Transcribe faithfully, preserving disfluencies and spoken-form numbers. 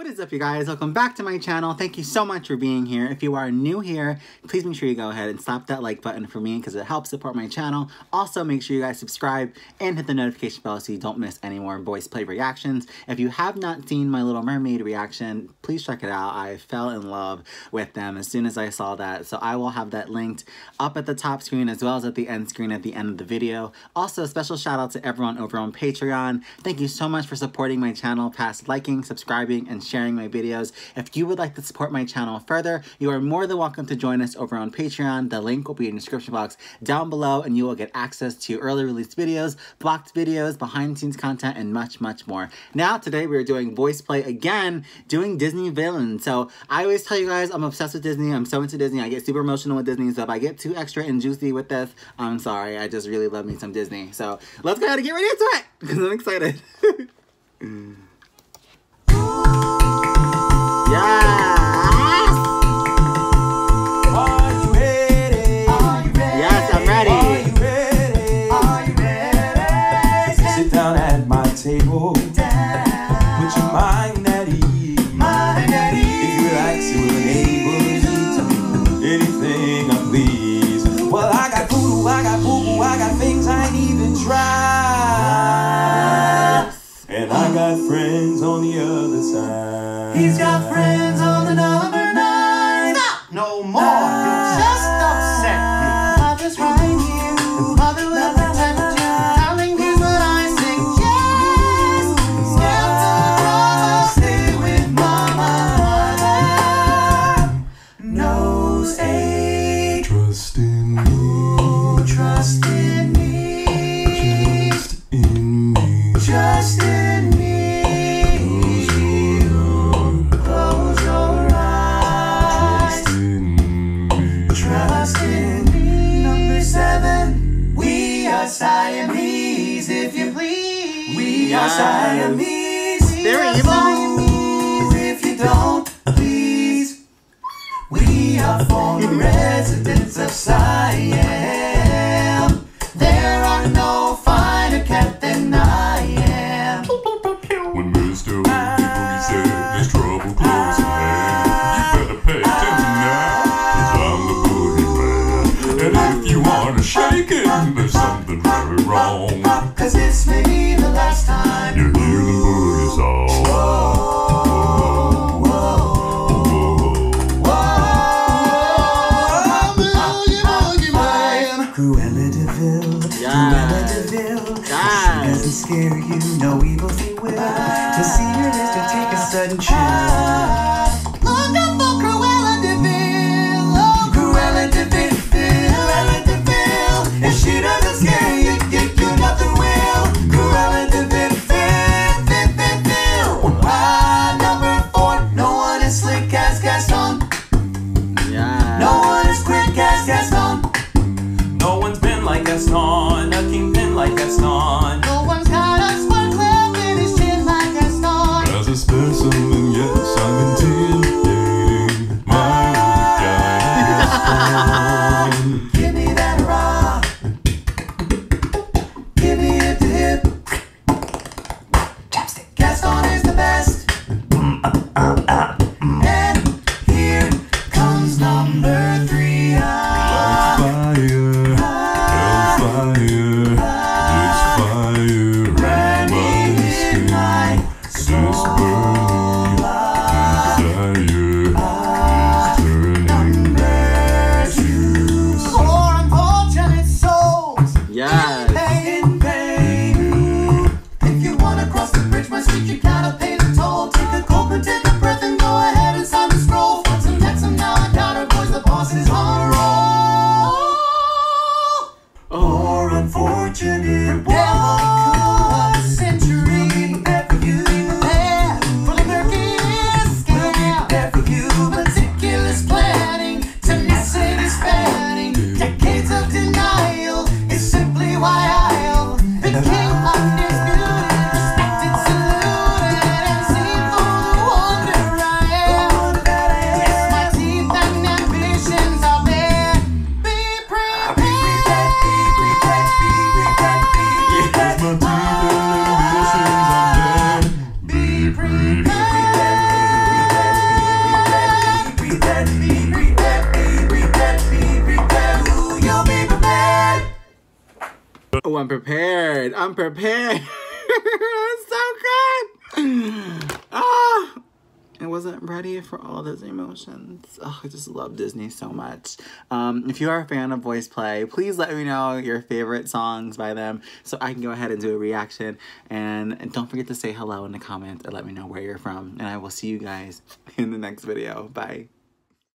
What is up, you guys? Welcome back to my channel. Thank you so much for being here. If you are new here, please make sure you go ahead and slap that like button for me because it helps support my channel. Also, make sure you guys subscribe and hit the notification bell so you don't miss any more voice play reactions. If you have not seen my Little Mermaid reaction, please check it out. I fell in love with them as soon as I saw that. So I will have that linked up at the top screen as well as at the end screen at the end of the video. Also, a special shout out to everyone over on Patreon. Thank you so much for supporting my channel past liking, subscribing, and sharing my videos. If you would like to support my channel further, you are more than welcome to join us over on Patreon. The link will be in the description box down below, and you will get access to early released videos, blocked videos, behind the scenes content, and much, much more. Now, today we are doing voice play again, doing Disney villains. So I always tell you guys, I'm obsessed with Disney. I'm so into Disney. I get super emotional with Disney, so if I get too extra and juicy with this, I'm sorry. I just really love me some Disney. So let's go ahead and get right into it because I'm excited. Yeah! Siamese, if you please. We are Siamese. We They're are evil. Siamese, if you don't please. We are former residents of Siam. There are no finer cat than I am. When Mister Boogie said there's trouble close at hand, you better pay attention now, 'cause I'm the boogie man. And if you want to shake it, there's something very wrong, 'cause this may be the last time you hear the boogie song. Whoa, whoa, whoa, whoa. I'm the boogie, boogie man. Cruella de Vil, yes. Cruella de Vil, yes. She doesn't scare you, no evil thing will. Ah. To see her is to take a sudden chill. Ah. Wonderful Cruella de Vil, oh, Cruella de Vil, Cruella de Vil. If she doesn't scare Gaston, a kingpin like Gaston. No one's got a spark left in his chin like Gaston. As a specimen, yes, I'm intimidating my Gaston. Give me that raw. Give me hip to hip. Chapstick. Gaston is the best. Mm, uh, uh, uh, mm. And here comes number three. Ah. Fire. Burning Oh, I'm prepared. I'm prepared. It's so good. Ah, I wasn't ready for all those emotions. Oh, I just love Disney so much. Um, if you are a fan of Voice Play, please let me know your favorite songs by them so I can go ahead and do a reaction. And, and don't forget to say hello in the comments and let me know where you're from. And I will see you guys in the next video. Bye.